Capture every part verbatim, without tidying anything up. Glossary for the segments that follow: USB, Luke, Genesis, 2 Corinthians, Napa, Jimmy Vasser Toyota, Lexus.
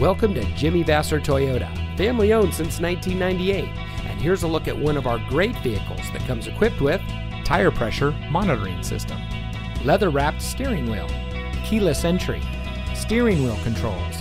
Welcome to Jimmy Vasser Toyota, family owned since nineteen ninety-eight, and here's a look at one of our great vehicles that comes equipped with tire pressure monitoring system, leather wrapped steering wheel, keyless entry, steering wheel controls,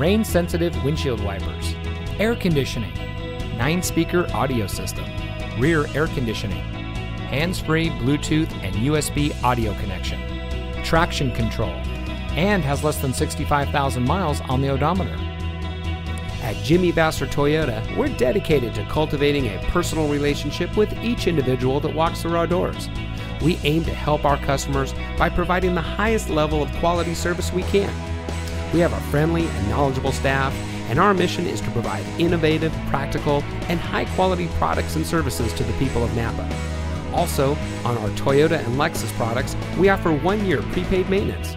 rain sensitive windshield wipers, air conditioning, nine speaker audio system, rear air conditioning, hands-free Bluetooth and U S B audio connection, traction control, and has less than sixty-five thousand miles on the odometer. At Jimmy Vasser Toyota, we're dedicated to cultivating a personal relationship with each individual that walks through our doors. We aim to help our customers by providing the highest level of quality service we can. We have a friendly and knowledgeable staff, and our mission is to provide innovative, practical, and high-quality products and services to the people of Napa. Also, on our Toyota and Lexus products, we offer one-year prepaid maintenance,